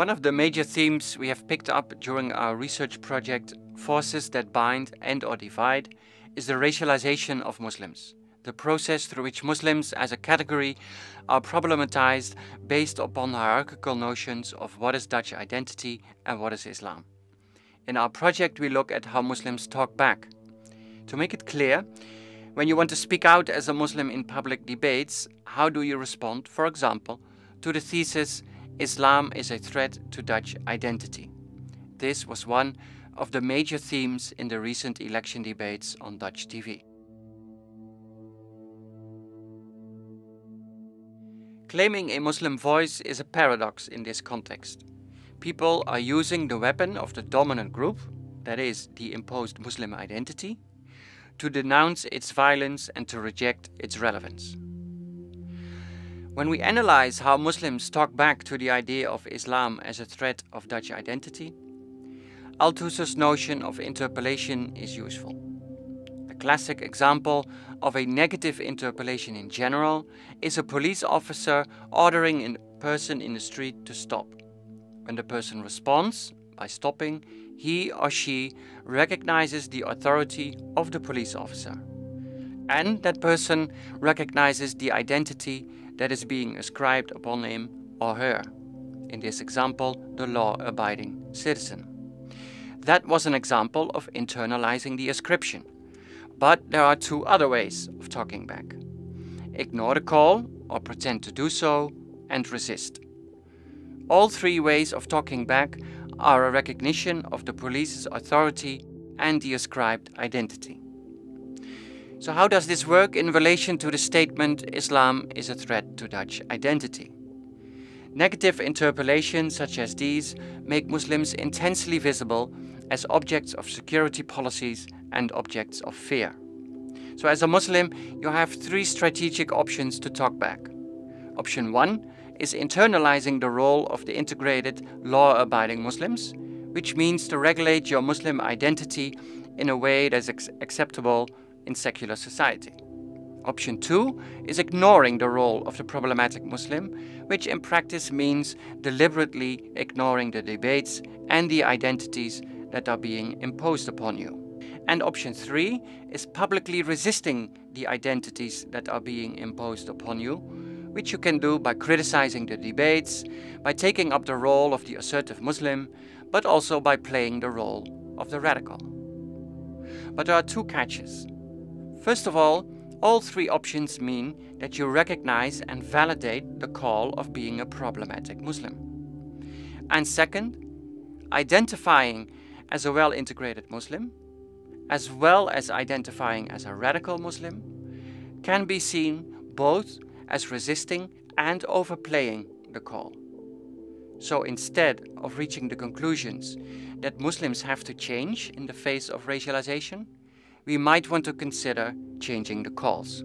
One of the major themes we have picked up during our research project, Forces that Bind and/or Divide, is the racialization of Muslims, the process through which Muslims as a category are problematized based upon hierarchical notions of what is Dutch identity and what is Islam. In our project, we look at how Muslims talk back. To make it clear, when you want to speak out as a Muslim in public debates, how do you respond, for example, to the thesis, Islam is a threat to Dutch identity? This was one of the major themes in the recent election debates on Dutch TV. Claiming a Muslim voice is a paradox in this context. People are using the weapon of the dominant group, that is, the imposed Muslim identity, to denounce its violence and to reject its relevance. When we analyze how Muslims talk back to the idea of Islam as a threat of Dutch identity, Althusser's notion of interpolation is useful. Classic example of a negative interpolation in general is a police officer ordering a person in the street to stop. When the person responds by stopping, he or she recognizes the authority of the police officer. And that person recognizes the identity that is being ascribed upon him or her. In this example, the law-abiding citizen. That was an example of internalizing the ascription. But there are two other ways of talking back. Ignore the call, or pretend to do so, and resist. All three ways of talking back are a recognition of the police's authority and the ascribed identity. So how does this work in relation to the statement Islam is a threat to Dutch identity? Negative interpolations such as these make Muslims intensely visible as objects of security policies and objects of fear. So as a Muslim, you have three strategic options to talk back. Option one is internalizing the role of the integrated law-abiding Muslims, which means to regulate your Muslim identity in a way that's acceptable in secular society. Option two is ignoring the role of the problematic Muslim, which in practice means deliberately ignoring the debates and the identities that are being imposed upon you. And option three is publicly resisting the identities that are being imposed upon you, which you can do by criticizing the debates, by taking up the role of the assertive Muslim, but also by playing the role of the radical. But there are two catches. First of all three options mean that you recognize and validate the call of being a problematic Muslim. And second, identifying as a well-integrated Muslim, as well as identifying as a radical Muslim, can be seen both as resisting and overplaying the call. So instead of reaching the conclusions that Muslims have to change in the face of racialization, we might want to consider changing the calls.